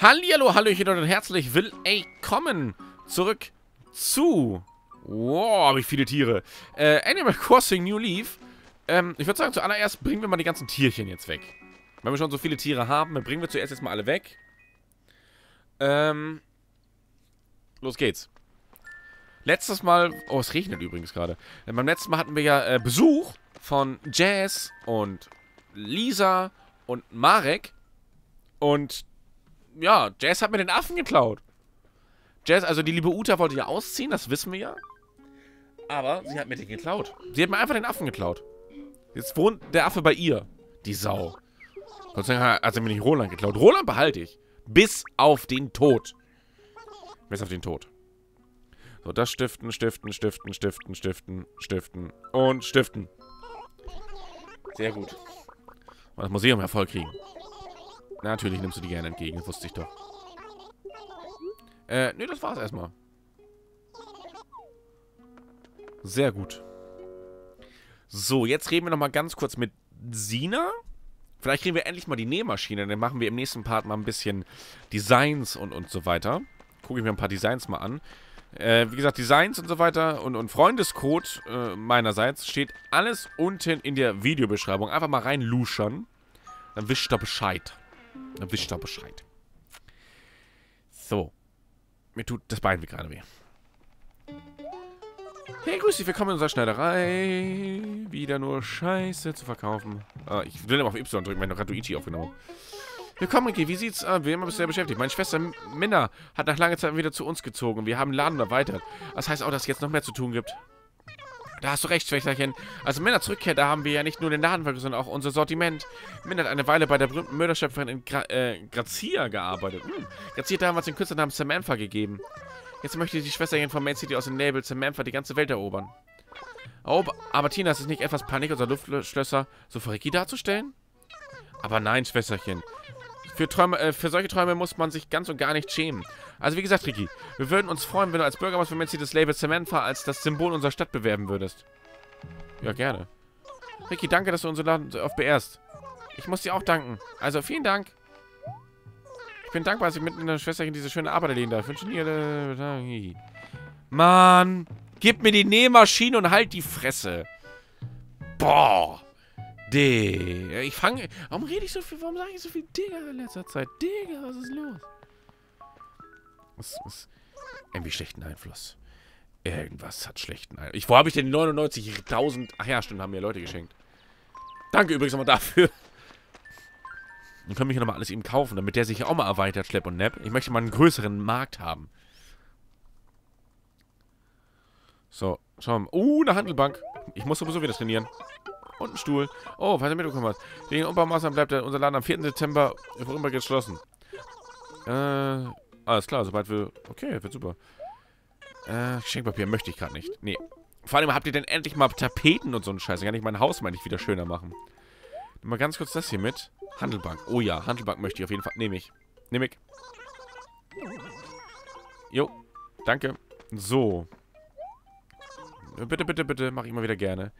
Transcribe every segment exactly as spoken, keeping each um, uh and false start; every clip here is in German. Hallihallo, Hallöchen und herzlich willkommen zurück zu... Wow, habe ich viele Tiere. Äh, Animal Crossing New Leaf. Ähm, ich würde sagen, zuallererst bringen wir mal die ganzen Tierchen jetzt weg. Weil wir schon so viele Tiere haben, dann bringen wir zuerst jetzt mal alle weg. Ähm, los geht's. Letztes Mal... Oh, es regnet übrigens gerade. Äh, beim letzten Mal hatten wir ja äh, Besuch von Jazz und Lisa und Marek. Und ja, Jazz hat mir den Affen geklaut. Jazz, also die liebe Uta wollte ja ausziehen, das wissen wir ja. Aber sie hat mir den geklaut. Sie hat mir einfach den Affen geklaut. Jetzt wohnt der Affe bei ihr. Die Sau. Sonst hat sie mir nicht Roland geklaut. Roland behalte ich. Bis auf den Tod. Bis auf den Tod. So, das stiften, stiften, stiften, stiften, stiften, stiften und stiften. Sehr gut. Und das Museum Erfolg kriegen. Natürlich nimmst du die gerne entgegen, das wusste ich doch. Äh, ne, das war's erstmal. Sehr gut. So, jetzt reden wir nochmal ganz kurz mit Sina. Vielleicht kriegen wir endlich mal die Nähmaschine, dann machen wir im nächsten Part mal ein bisschen Designs und, und so weiter. Gucke ich mir ein paar Designs mal an. Äh, wie gesagt, Designs und so weiter und, und Freundescode äh, meinerseits steht alles unten in der Videobeschreibung. Einfach mal rein luschern. Dann wischt ihr Bescheid. Dann wischt ihr Bescheid. So. Mir tut das Bein wie gerade weh. Hey, grüß dich, willkommen in unserer Schneiderei. Wieder nur Scheiße zu verkaufen. Ah, ich will immer auf Y drücken, wenn ich noch Raduichi aufgenommen. Willkommen, Ricky, wie sieht's aus? Wie immer bist du sehr beschäftigt. Meine Schwester Minna hat nach langer Zeit wieder zu uns gezogen und wir haben den Laden erweitert. Das heißt auch, dass es jetzt noch mehr zu tun gibt. Da hast du recht, Schwesterchen. Als Minna zurückkehrt, da haben wir ja nicht nur den Laden vergrößert, sondern auch unser Sortiment. Minna hat eine Weile bei der berühmten Mörderschöpferin in Gra äh, Grazia gearbeitet. Hm. Grazia hat damals den Künstlernamen Samantha gegeben. Jetzt möchte die Schwesterchen von Main City aus dem Label Samantha die ganze Welt erobern. Oh, aber Tina, ist es nicht etwas Panik, unser Luftschlösser so für Ricky darzustellen? Aber nein, Schwesterchen. Für, Träume, äh, für solche Träume muss man sich ganz und gar nicht schämen. Also wie gesagt, Ricky, wir würden uns freuen, wenn du als Bürgermeister von Menzi das Label Samantha als das Symbol unserer Stadt bewerben würdest. Ja, gerne. Ricky, danke, dass du unseren Laden so oft beehrst. Ich muss dir auch danken. Also vielen Dank. Ich bin dankbar, dass ich mit meiner Schwesterchen diese schöne Arbeit erleben darf. Ich wünsche dir... Mann, gib mir die Nähmaschine und halt die Fresse. Boah. Digga, ich fange... Warum rede ich so viel? Warum sage ich so viel Digga in letzter Zeit? Digga, was ist los? Das ist irgendwie schlechten Einfluss. Irgendwas hat schlechten Einfluss. Ich, wo habe ich denn neunundneunzigtausend... Ach ja, stimmt, haben mir Leute geschenkt. Danke übrigens nochmal dafür. Dann können wir hier nochmal alles eben kaufen, damit der sich ja auch mal erweitert, Schlepp und Nepp. Ich möchte mal einen größeren Markt haben. So, schauen wir mal. Uh, eine Handelbank. Ich muss sowieso wieder trainieren. Und ein Stuhl. Oh, falls du mitbekommen hast. Wegen Umbaumaßnahmen bleibt unser Laden am vierten September vorübergehend geschlossen. Äh, alles klar, sobald wir... Okay, wird super. Äh, Geschenkpapier möchte ich gerade nicht. Nee. Vor allem, habt ihr denn endlich mal Tapeten und so einen Scheiß? Dann kann ich mein Haus mal nicht wieder schöner machen. Nimm mal ganz kurz das hier mit. Handelbank. Oh ja, Handelbank möchte ich auf jeden Fall. Nehme ich. Nehme ich. Jo. Danke. So. Bitte, bitte, bitte. Mach ich immer wieder gerne.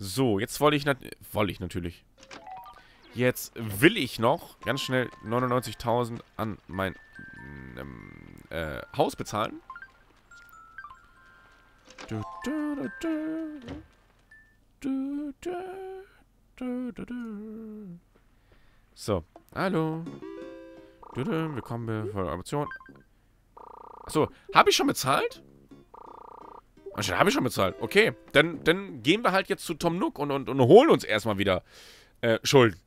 So, jetzt wollte ich, nat wollte ich natürlich. Jetzt will ich noch ganz schnell neunundneunzigtausend an mein ähm, äh, Haus bezahlen. Du, du, du, du, du, du, du. So, hallo. Du, du, willkommen bei der Adoption. Achso, habe ich schon bezahlt? Habe ich schon bezahlt. Okay, dann, dann gehen wir halt jetzt zu Tom Nook und, und, und holen uns erstmal wieder äh, Schulden.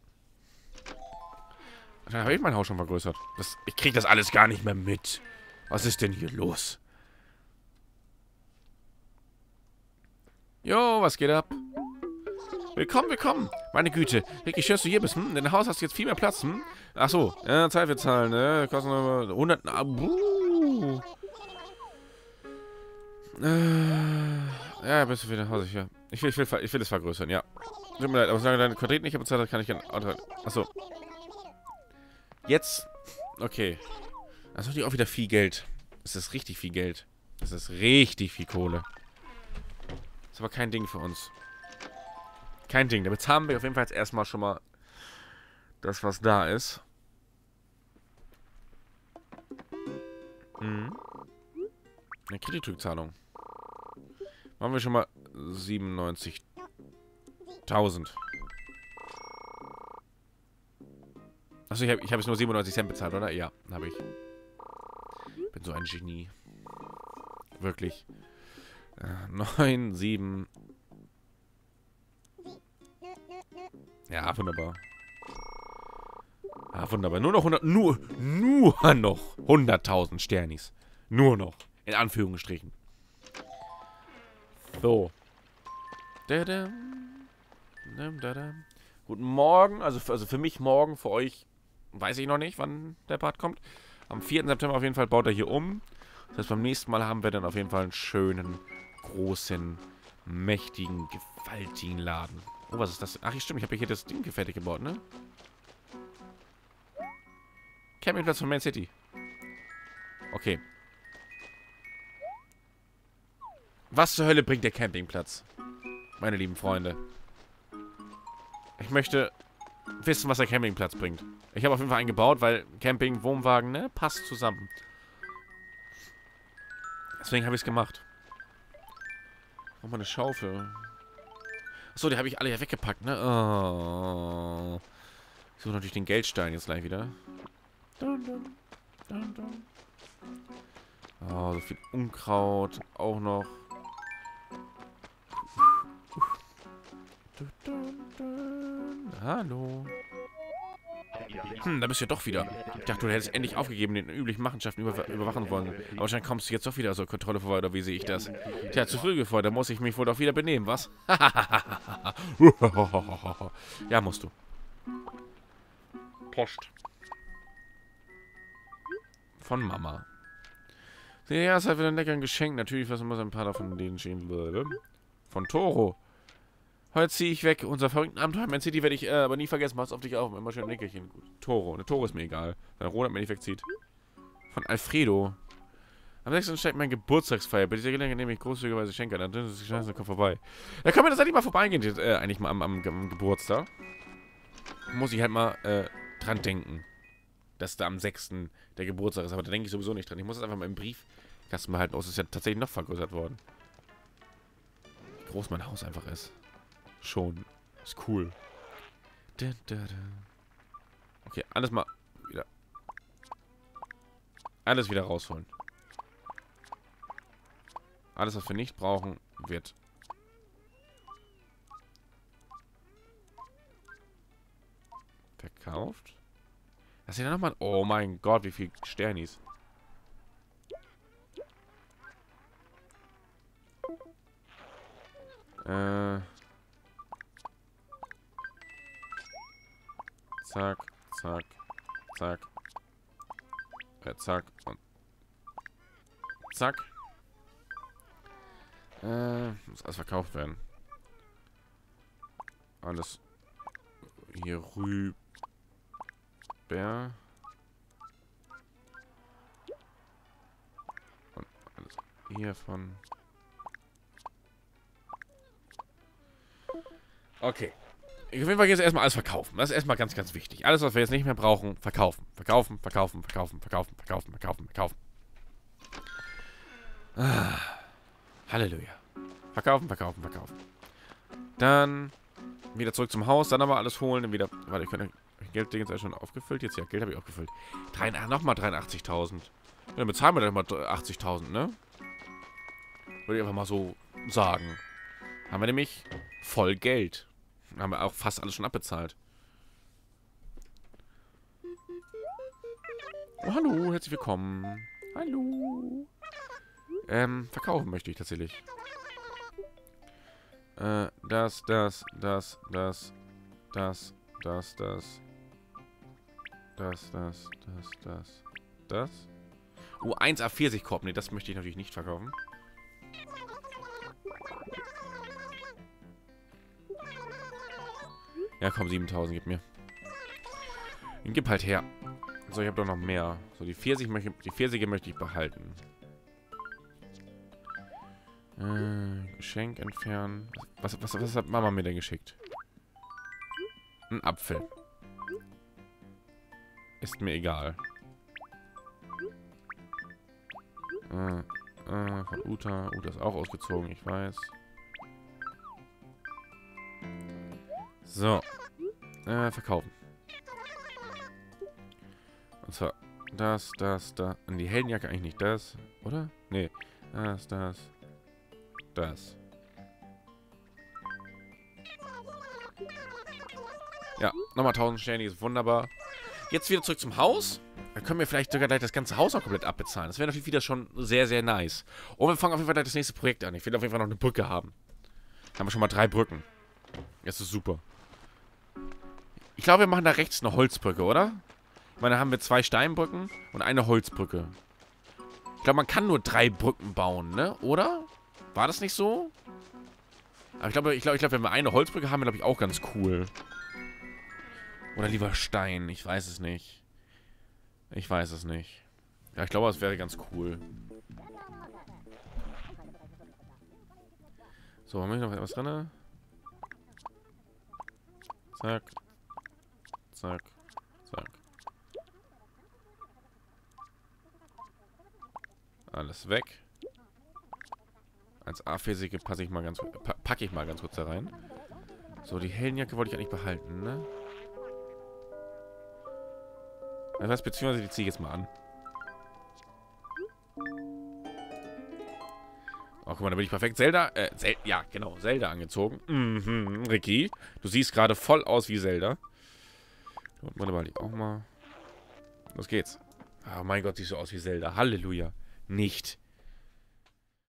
Dann habe ich mein Haus schon vergrößert. Das, ich kriege das alles gar nicht mehr mit. Was ist denn hier los? Jo, was geht ab? Willkommen, willkommen. Meine Güte. Ricky, schön, dass du hier bist. Hm? In deinem Haus hast du jetzt viel mehr Platz. Hm? Ach so, ja, Zeit wir zahlen. Ne? Kosten wir hundert... Abu. Ja, bist du wieder Hause hier. Ich will, ich will, ich will es vergrößern, ja. Tut mir leid, aber solange deine Quadrat nicht bezahlt hat, kann ich gerne. Achso. Jetzt. Okay. Das ist auch wieder viel Geld. Das ist richtig viel Geld. Das ist richtig viel Kohle. Das ist aber kein Ding für uns. Kein Ding. Damit haben wir auf jeden Fall jetzt erstmal schon mal das, was da ist. Mhm. Eine Kreditrückzahlung. Machen wir schon mal siebenundneunzigtausend. Achso, ich habe ich hab jetzt nur siebenundneunzig Cent bezahlt, oder? Ja, habe ich. Bin so ein Genie. Wirklich. neun, sieben. Ja, wunderbar. Ja, wunderbar. Nur noch hundert... Nur, nur noch hunderttausend Sternis. Nur noch. In Anführungsstrichen. So. Da-dam. Da-dam. Guten Morgen. Also, also für mich morgen, für euch weiß ich noch nicht, wann der Part kommt. Am vierten September auf jeden Fall baut er hier um. Das heißt, beim nächsten Mal haben wir dann auf jeden Fall einen schönen, großen, mächtigen, gewaltigen Laden. Oh, was ist das? Ach, stimmt, ich habe hier das Ding fertig gebaut, ne? Campingplatz von Man City. Okay. Was zur Hölle bringt der Campingplatz? Meine lieben Freunde. Ich möchte wissen, was der Campingplatz bringt. Ich habe auf jeden Fall einen gebaut, weil Camping, Wohnwagen, ne? Passt zusammen. Deswegen habe ich es gemacht. Oh, meine Schaufel. Achso, die habe ich alle ja weggepackt, ne? Oh. Ich suche natürlich den Geldstein jetzt gleich wieder. Oh, so viel Unkraut. Auch noch. Hallo. Hm, da bist du ja doch wieder. Ich dachte, du hättest endlich aufgegeben, den üblichen Machenschaften über überwachen wollen. Aber anscheinend kommst du jetzt doch wieder zur Kontrolle vorbei, oder wie sehe ich das? Tja, zu früh gefreut, da muss ich mich wohl doch wieder benehmen, was? Ja, musst du. Post. Von Mama. Ja, es hat wieder ein leckeres Geschenk. Natürlich, was muss ein paar davon denen stehen würde. Von Toro. Heute ziehe ich weg. Unser verrückten Abenteuer Man City werde ich äh, aber nie vergessen. Mach's auf dich auf. Immer schön ein Nickerchen. Toro. Ne, Toro ist mir egal. Weil Roland mir nicht wegzieht. Von Alfredo. Am sechsten steigt mein Geburtstagsfeier. Bei dieser Gelegenheit nehme ich großzügigerweise Schenker. Dann ist es scheiße, dann komm vorbei. Da können wir das eigentlich mal vorbeigehen. Äh, eigentlich mal am, am, am Geburtstag. Muss ich halt mal äh, dran denken. Dass da am sechsten der Geburtstag ist. Aber da denke ich sowieso nicht dran. Ich muss das einfach mal im Briefkasten halten. Oh, es ist ja tatsächlich noch vergrößert worden. Wie groß mein Haus einfach ist. Schon. Ist cool. Okay, alles mal wieder. Alles wieder rausholen. Alles, was wir nicht brauchen, wird... verkauft. Das ist ja nochmal... Oh mein Gott, wie viel Sternis. Äh... Zack, zack, zack. Äh, zack und zack. Äh, muss alles verkauft werden. Alles hier rüber. Und alles hiervon. Okay. Auf jeden Fall geht es erstmal alles verkaufen. Das ist erstmal ganz, ganz wichtig. Alles, was wir jetzt nicht mehr brauchen, verkaufen. Verkaufen, verkaufen, verkaufen, verkaufen, verkaufen, verkaufen, verkaufen. Ah, Halleluja. Verkaufen, verkaufen, verkaufen. Dann wieder zurück zum Haus. Dann aber alles holen. Dann wieder... Warte, ich könnte... Geldding ist schon aufgefüllt. Jetzt ja, Geld habe ich auch gefüllt. Nochmal dreiundachtzigtausend. Dann bezahlen wir dann mal achtzigtausend, ne? Würde ich einfach mal so sagen. Haben wir nämlich voll Geld. Haben wir auch fast alles schon abbezahlt. Oh, hallo, herzlich willkommen. Hallo. Ähm, verkaufen möchte ich tatsächlich. Äh, das, das, das, das, das, das, das. Das, das, das, das, das. Oh, eins A vierzig Korb. Ne, das möchte ich natürlich nicht verkaufen. Ja, komm, siebentausend, gib mir. Den gib halt her. So, ich habe doch noch mehr. So, die Pfirsich möchte, die Pfirsiche möchte ich behalten. Äh, Geschenk entfernen. Was, was, was hat Mama mir denn geschickt? Ein Apfel. Ist mir egal. Äh, äh, von Uta. Uta ist auch ausgezogen, ich weiß. So. Äh, verkaufen. Und zwar das, das, das. Und die Heldenjacke eigentlich nicht das, oder? Nee. Das, das, das. Ja, nochmal tausend Sterne, ist wunderbar. Jetzt wieder zurück zum Haus. Dann können wir vielleicht sogar gleich das ganze Haus auch komplett abbezahlen. Das wäre natürlich wieder schon sehr, sehr nice. Und wir fangen auf jeden Fall gleich das nächste Projekt an. Ich will auf jeden Fall noch eine Brücke haben. Da haben wir schon mal drei Brücken. Das ist super. Ich glaube, wir machen da rechts eine Holzbrücke, oder? Ich meine, da haben wir zwei Steinbrücken und eine Holzbrücke. Ich glaube, man kann nur drei Brücken bauen, ne? Oder? War das nicht so? Aber ich glaube, ich glaube, ich glaube, wenn wir eine Holzbrücke haben, glaube ich, auch ganz cool. Oder lieber Stein. Ich weiß es nicht. Ich weiß es nicht. Ja, ich glaube, es wäre ganz cool. So, haben wir noch etwas drin? Zack. Zack. Zack. Alles weg. Als A vier-Säge passe ich mal ganz pa packe ich mal ganz kurz da rein. So, die Heldenjacke wollte ich eigentlich behalten, ne? Das beziehungsweise die ziehe ich jetzt mal an. Oh, guck mal, da bin ich perfekt. Zelda, äh, Zel ja, genau, Zelda angezogen. Mhm, Ricky, du siehst gerade voll aus wie Zelda. Und wunderbar, die auch mal. Los geht's. Oh mein Gott, siehst du aus wie Zelda. Halleluja. Nicht.